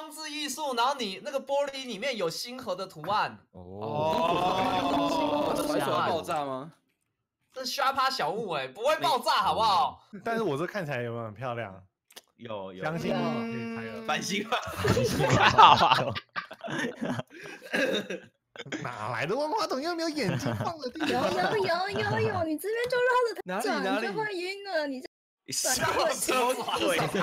装置艺术，然后你那个玻璃里面有星河的图案。哦，这水手爆炸吗？这瞎趴小物哎，不会爆炸好不好？但是我这看起来有没有很漂亮？有，相信我，翻新吧，还好啊。哪来的万花筒？又没有眼睛放的地方。有，你这边就绕着它转，你就会晕了，你。 什么鬼？有孔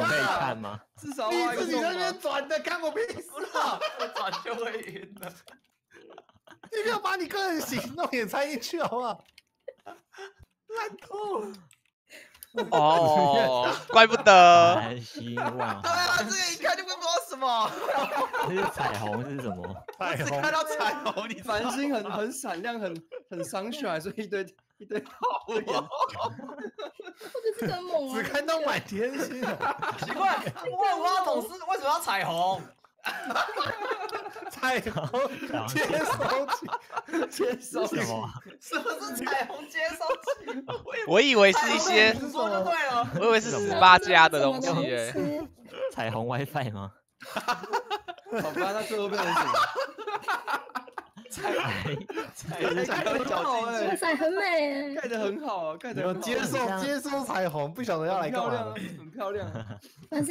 可以看吗？至少你自己在那边转的，看我屁事啊！转就会晕了。你不要把你个人行动也参进去好不好？烂透了。哦，怪不得。很希望。对啊，这个一看就不知道什么。这是彩虹是什么？彩虹。看到彩虹，你繁星很闪亮，很 sunshine， 所以一堆好眼睛，我只看到满天星。奇怪，万花筒是为什么要彩虹？彩虹接收器什么是彩虹接收器？我以为是一些，说就对了，我以为是18+的东西耶。彩虹 WiFi 吗？好吧，那最后变成什么？ 彩虹很美，盖得很好，盖得很好。接收彩虹，不晓得要来干嘛，很漂亮，很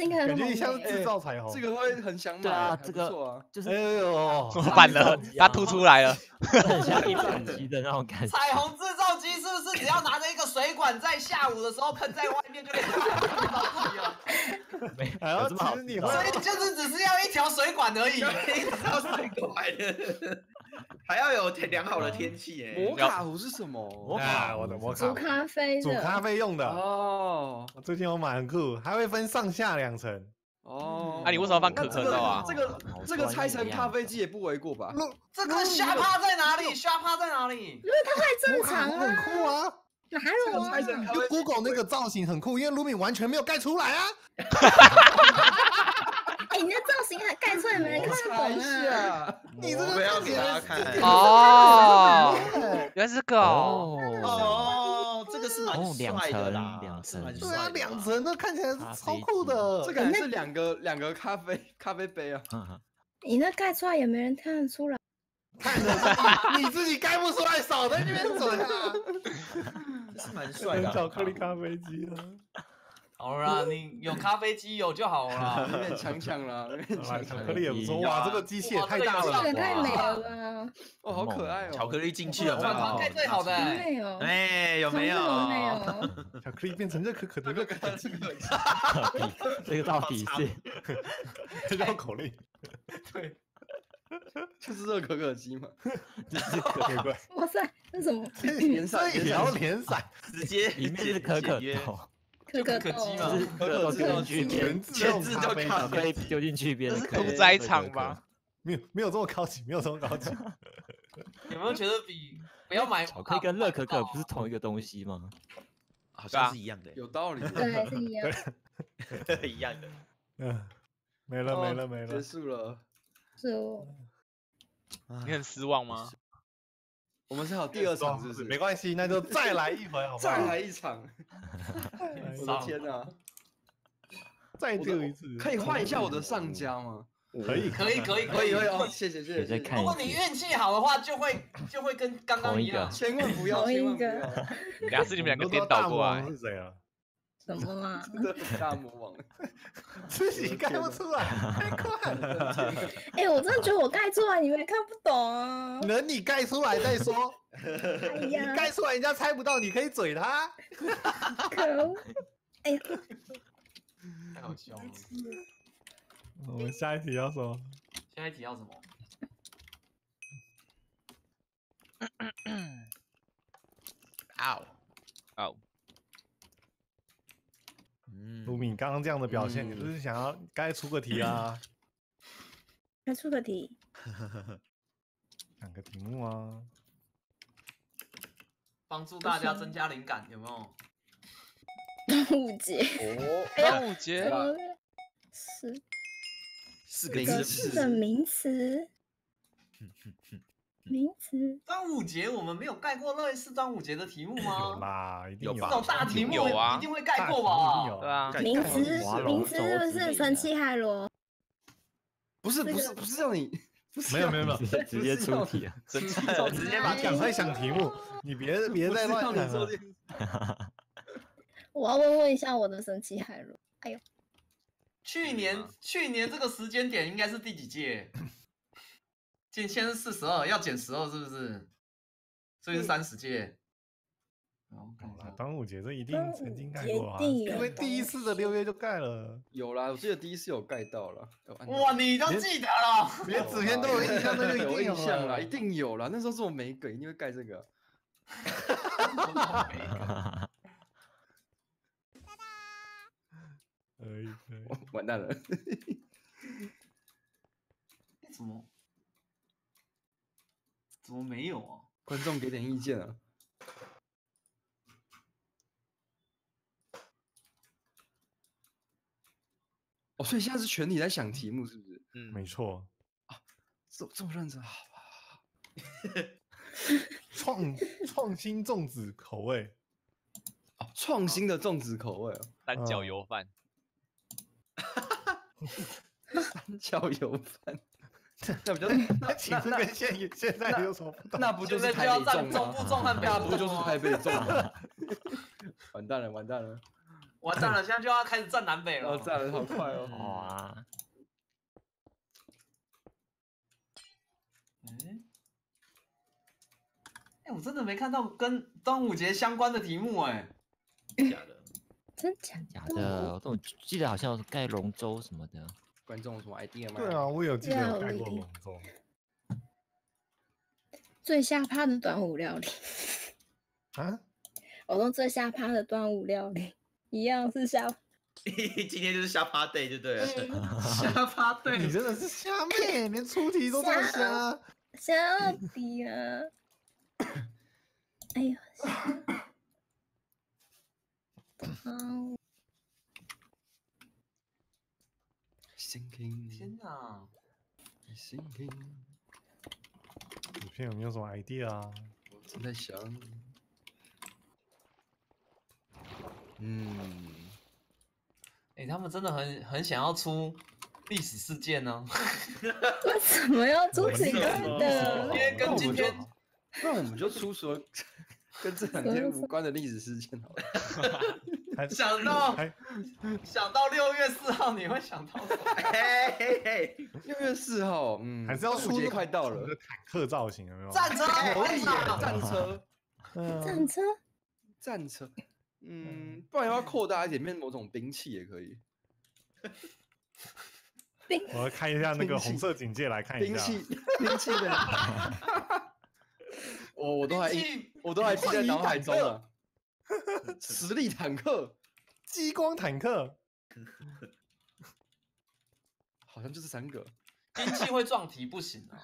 漂亮。感觉像是制造彩虹，这个会很想买。对啊，这个就是哎呦，怎么办了？它凸出来了，很像一整机的那种感觉。彩虹制造机是不是只要拿着一个水管，在下午的时候喷在外面就可以制造自己了？没有这么好，所以就是只是要一条水管而已，一条水管。 还要有良好的天气耶。摩卡壶是什么？摩卡，我的摩卡。煮咖啡用的。哦，最近我买很酷，还会分上下2层。哦，那你为什么放可可豆啊？这个拆成咖啡机也不为过吧？这个虾趴在哪里？虾趴在哪里？因为它太正常了。很酷啊！哪有啊？就 Google 那个造型很酷，因为Lumi完全没有盖出来啊。 你那造型还盖出来没人看懂啊！你这个造型哦，原来是狗哦，这个是蛮帅的啦，2层，对啊，2层那看起来是超酷的，这个是两个咖啡杯啊。你那盖出来也没人看得出来，看得出来，你自己盖不出来，少在那边嘴啊，这是蛮帅的，巧克力咖啡机啊。 好啦，你有咖啡机有就好啦，有点强啦，有点强。巧克力也不错哇，这个机器也太大了，太美了吧！哦，好可爱哦，巧克力进去了，哇，太最好的，哎，有没有？巧克力变成热可可的热可可，这个到底是绕口令，对，就是热可可鸡嘛，这是可可怪。哇塞，这什么？连伞，直接里面是可可豆。 可可鸡嘛，全自都咖啡丢进去，别人这是屠宰场吧？没有这么高级，没有这么高级。有没有觉得比不要买巧克力跟热可可不是同一个东西吗？好像是一样的，有道理。对，是一样，一样的。嗯，没了，结束了。是哦。你很失望吗？我们是好第2场，是不是？没关系，那就再来一回，好吧？再来一场。 我的天哪！再丢一次，可以换一下我的上家吗？可以哦，谢谢。如果你运气好的话，就会跟刚刚一样。千万不要。两次你们2个颠倒过来。是谁啊？什么啊？大魔王，自己盖不出来，太快了。哎，我真的觉得我盖出来，你们看不懂啊。等你盖出来再说。 你盖出来，人家猜不到，你可以嘴他。可恶！哎呀，太好笑了。我们下一题要什么？下一题要什么？嗷！Lumi，你刚刚这样的表现，你是不是想要该出个题啊？该出个题。2个题目啊。 帮助大家增加灵感，有没有？端午节，4个名词。端午节，我们没有盖过类似端午节的题目吗？有吧，一定有吧。这种大题目有啊，一定会盖过吧？对啊。名词是不是神奇海螺？不是让你，没有，直接出题，直接把赶快想题目，你别再乱想了。我要问一下我的神奇海螺，哎呦，去年这个时间点应该是第几届？今天是42，要减12是不是？所以是30届。端午节这一定曾经盖过啊，因为第一次的6月就盖了。有啦，我记得第一次有盖到了。哇，你都记得了？连子轩都有印象，那就有印象了，一定有了。那时候是我没梗，一定会盖这个。完蛋了！怎么没有啊？观众给点意见啊！哦，所以现在是全体在想题目，是不是？嗯，没错。啊，这么认真，好吧？创新粽子口味。哦，创新的粽子口味哦，三角油饭。三角油饭，那不就是那其实跟现在有什么不同？那不就是台北粽不粽和大不就是台北粽吗？完蛋了！现在就要开始站南北了，站的好快哦！哇，哎，我真的没看到跟端午节相关的题目哎，假的，真假的，我记得好像盖龙舟什么的，观众有什么 idea 吗？对啊，我有记得有盖过龙舟，最下趴的端午料理啊，我用最下趴的端午料理。一样是瞎，今天就是瞎趴 day 就对了。瞎趴 day， 你真的是瞎妹，连出题都这么瞎，瞎到底啊！哎呦，天哪！影片有没有什么 idea 啊？我正在想。嗯，哎，他们真的很想要出历史事件呢。为什么要出这个的？因为跟今天，那我们就出说跟这两天无关的历史事件好了。想到6月4号，你会想到什么？6月4号，嗯，还是要端午节快到了。坦克造型有没有？战车。嗯，不然要扩大一点，变某种兵器也可以。我要看一下那个红色警戒，来看一下兵器的。我都还记在脑海中了。实力坦克，激光坦克，好像就是3个。兵器会撞题不行啊。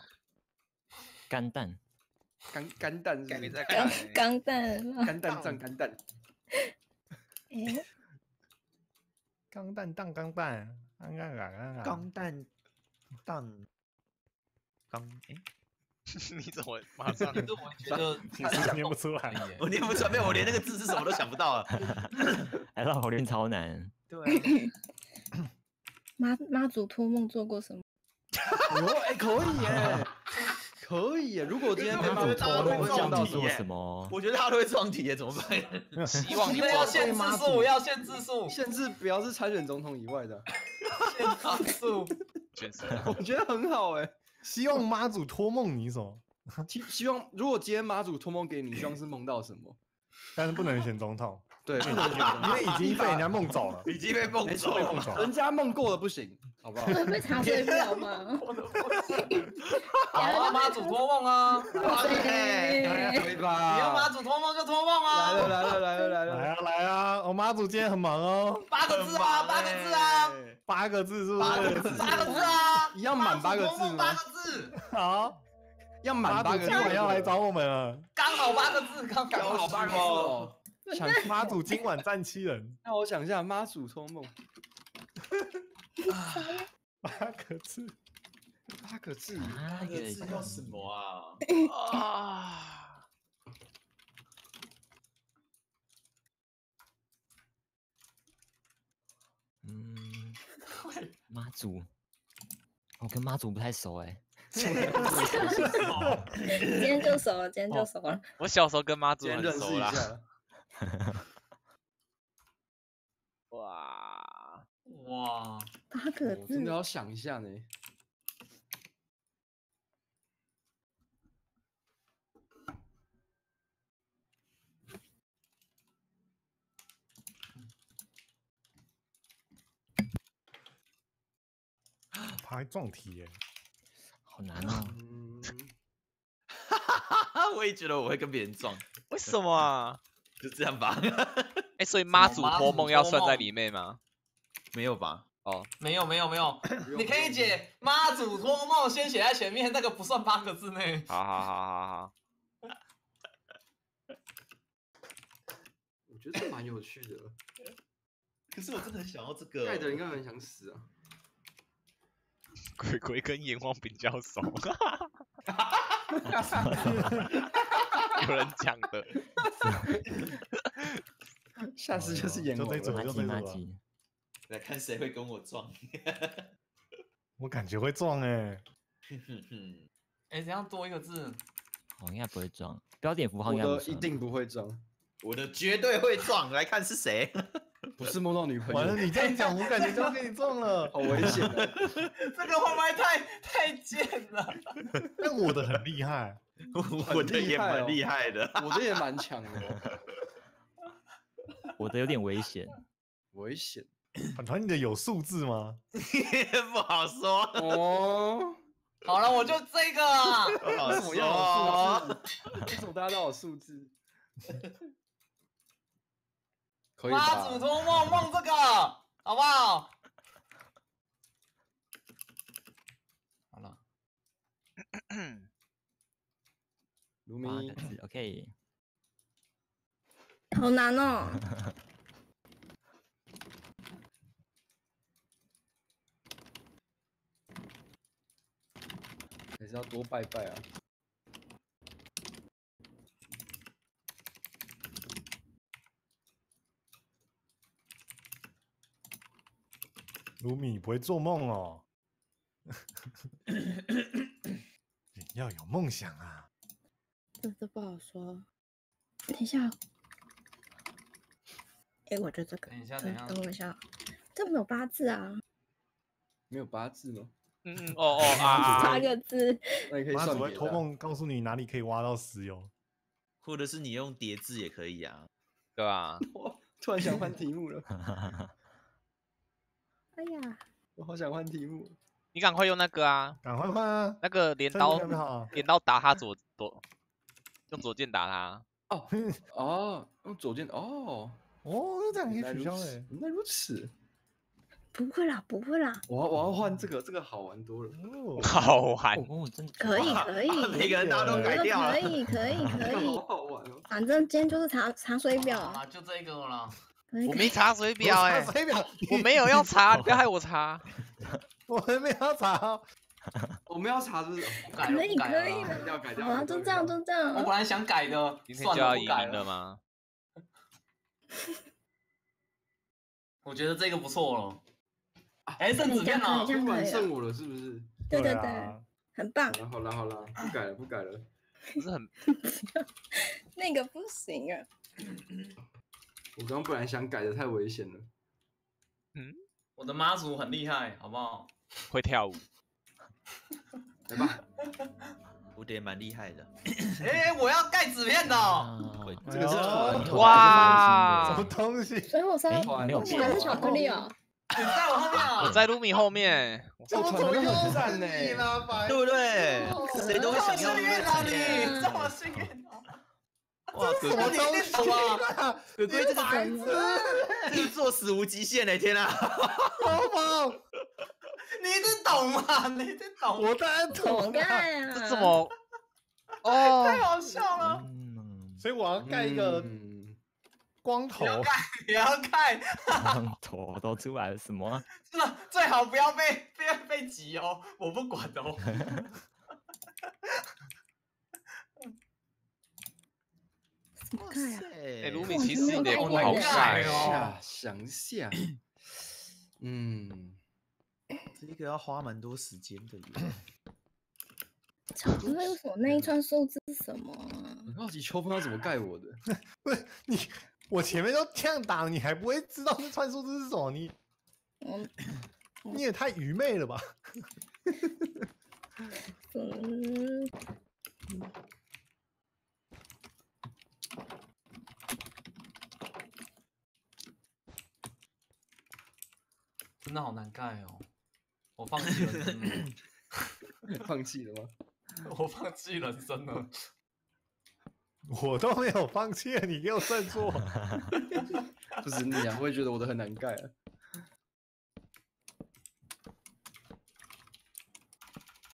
钢弹。钢弹，你怎么马上？我觉得我念不出来，没有，我连那个字是什么都想不到了。哎，绕口令超难。对。妈祖托梦做过什么？哎，可以耶，可以耶！如果今天被妈祖托梦讲到做什么，我觉得他都会撞题耶，怎么办？希望要限字数，限制不要是参选总统以外的限字数。我觉得很好哎，希望妈祖托梦你什么？希望如果今天妈祖托梦给你，希望是梦到什么？但是不能选总统，对，不能选，因为已经被人家梦走了，已经被梦走了，人家梦过了不行。好不好？被查水表吗？好啊，妈祖托梦啊！对吧？你要妈祖托梦就托梦啊！来啊！我妈祖今天很忙哦。8个字要满8个字吗？8个字。好，要满8个字，今晚要来找我们了。刚好八个字哦。想妈祖今晚站7人。那我想一下，妈祖托梦。8个字叫什么啊？妈祖，我跟妈祖不太熟哎、欸，今天就熟了，今天就熟了。我小时候跟妈祖很熟啦。哇哇，8个字，我真的要想一下呢。 还撞题耶，好难啊！哈哈哈！我也觉得我会跟别人撞，为什么啊？就这样吧。哎，所以妈祖托梦要算在里面吗？没有吧？哦，没有，你可以解妈祖托梦，先写在前面，那个不算8个字内。好。我觉得这蛮有趣的，可是我真的很想要这个。盖的应该很想死啊。 鬼鬼跟阎王比较熟，有人讲的，下次就是阎王了。就那组，来看谁会跟我撞。我感觉会撞哎。哎，这样多1个字，我应该不会撞。标点符号应该一定不会撞，我的绝对会撞。来看是谁。 不是梦到女朋友。完了，你这样讲，我感觉就要被你中了，好危险啊！这个会不会太贱了？但我的很厉害，我的也蛮厉害的，我的也蛮强的。我的有点危险，危险。反团你的有数字吗？不好说哦。好了，我就这个啊。为什么要有数字？为什么大家都有数字？ 妈祖托梦梦这个，好不好？好了，卢明 ，OK， 好难哦。还是要多拜拜啊。 卢米不会做梦哦，人要有梦想啊。这不好说。等一下，哎，我觉得这个。等一下，等我一下，这没有8字啊。没有8字吗？8个字。那你可以算。妈祖会托梦告诉你哪里可以挖到石油，或者是你用叠字也可以啊，对吧？我突然想换题目了。 哎呀，我好想换题目。你赶快用那个啊！赶快换啊！那个镰刀打他用左键打他。哦，用左键哦，这样可以取消哎。原来如此。不会啦。我要换这个，这个好玩多了。好玩。可以。每个人大家都改掉了。可以。好好玩哦。反正今天就是查水表啊，就这个了。 我没查水表哎，我没有要查，不要害我查。我没有要查，我没有查，就是可以了，改掉。好，就这样。我本来想改的，今天就要移民了吗？我觉得这个不错了。哎，剩纸片了，突然剩我了，是不是？对，很棒。好了，不改了。不是很，那个不行啊。 我刚本来想改的太危险了。嗯，我的妈祖很厉害，好不好？会跳舞。来吧，我的也蛮厉害的。哎，我要盖纸片的。这个是哇，什么东西？所以我在你还是巧克力哦。你在我后面啊！我在卢米后面。这么左右闪呢？对不对？谁都会想要你，这么幸运啊！ 哇，什么东西啊！鬼鬼这个白痴，这个作死无极限嘞！天啊，好猛！你一定懂啊！我当然懂啊！这怎么？哦，太好笑了！所以我要盖一个光头，也要盖光头都出来了什么？真的最好不要被挤哦，我不管哦。 哇塞！哎，卢米其实也不好看哦。想一下，是一个要花蛮多时间的。巧克力为什么那一串数字是什么、啊？很好奇秋风要怎么盖我的？不是你，我前面都这样打了，你还不会知道那串数字是什么？你，你也太愚昧了吧！真的好难盖哦！我放弃了，放弃了吗？我放弃人生了，我都没有放弃，你给我振作！不是你啊，我也觉得我的很难盖、啊。